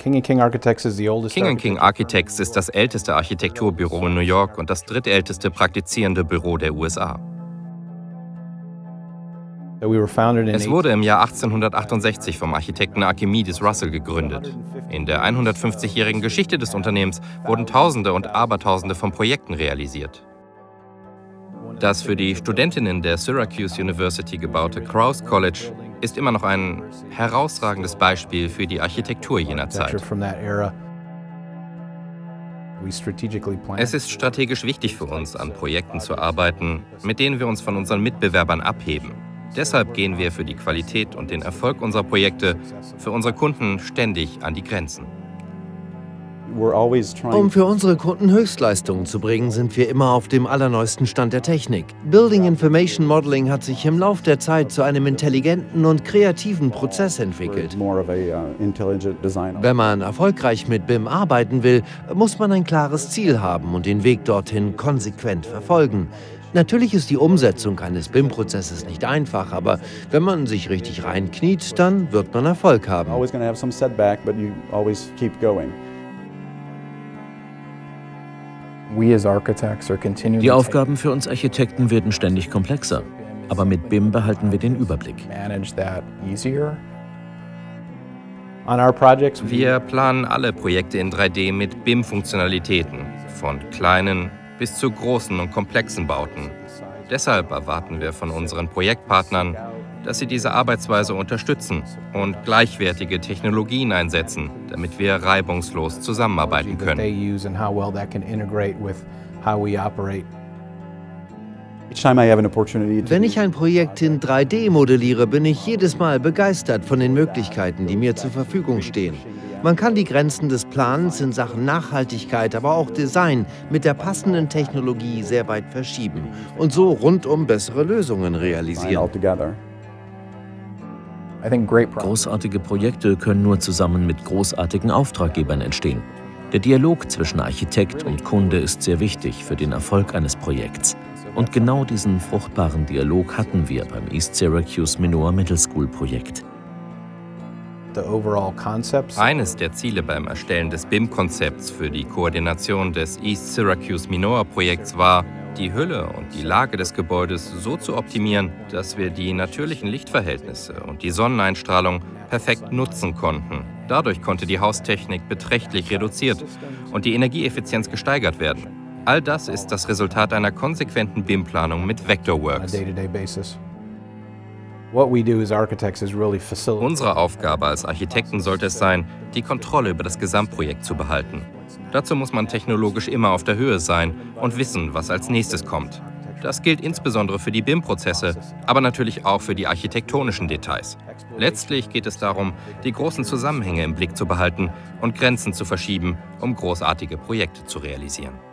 King and King Architects ist das älteste Architekturbüro in New York und das drittälteste praktizierende Büro der USA. Es wurde im Jahr 1868 vom Architekten Archimedes Russell gegründet. In der 150-jährigen Geschichte des Unternehmens wurden Tausende und Abertausende von Projekten realisiert. Das für die Studentinnen der Syracuse University gebaute Crouse College ist immer noch ein herausragendes Beispiel für die Architektur jener Zeit. Es ist strategisch wichtig für uns, an Projekten zu arbeiten, mit denen wir uns von unseren Mitbewerbern abheben. Deshalb gehen wir für die Qualität und den Erfolg unserer Projekte für unsere Kunden ständig an die Grenzen. Um für unsere Kunden Höchstleistungen zu bringen, sind wir immer auf dem allerneuesten Stand der Technik. Building Information Modeling hat sich im Lauf der Zeit zu einem intelligenten und kreativen Prozess entwickelt. Wenn man erfolgreich mit BIM arbeiten will, muss man ein klares Ziel haben und den Weg dorthin konsequent verfolgen. Natürlich ist die Umsetzung eines BIM-Prozesses nicht einfach, aber wenn man sich richtig reinkniet, dann wird man Erfolg haben. Die Aufgaben für uns Architekten werden ständig komplexer, aber mit BIM behalten wir den Überblick. Wir planen alle Projekte in 3D mit BIM-Funktionalitäten, von kleinen bis zu großen und komplexen Bauten. Deshalb erwarten wir von unseren Projektpartnern, dass sie diese Arbeitsweise unterstützen und gleichwertige Technologien einsetzen, damit wir reibungslos zusammenarbeiten können. Wenn ich ein Projekt in 3D modelliere, bin ich jedes Mal begeistert von den Möglichkeiten, die mir zur Verfügung stehen. Man kann die Grenzen des Plans in Sachen Nachhaltigkeit, aber auch Design mit der passenden Technologie sehr weit verschieben und so rundum bessere Lösungen realisieren. Großartige Projekte können nur zusammen mit großartigen Auftraggebern entstehen. Der Dialog zwischen Architekt und Kunde ist sehr wichtig für den Erfolg eines Projekts. Und genau diesen fruchtbaren Dialog hatten wir beim East Syracuse Minoa Middle School Projekt. Eines der Ziele beim Erstellen des BIM-Konzepts für die Koordination des East Syracuse Minoa Projekts war, die Hülle und die Lage des Gebäudes so zu optimieren, dass wir die natürlichen Lichtverhältnisse und die Sonneneinstrahlung perfekt nutzen konnten. Dadurch konnte die Haustechnik beträchtlich reduziert und die Energieeffizienz gesteigert werden. All das ist das Resultat einer konsequenten BIM-Planung mit Vectorworks. Unsere Aufgabe als Architekten sollte es sein, die Kontrolle über das Gesamtprojekt zu behalten. Dazu muss man technologisch immer auf der Höhe sein und wissen, was als nächstes kommt. Das gilt insbesondere für die BIM-Prozesse, aber natürlich auch für die architektonischen Details. Letztlich geht es darum, die großen Zusammenhänge im Blick zu behalten und Grenzen zu verschieben, um großartige Projekte zu realisieren.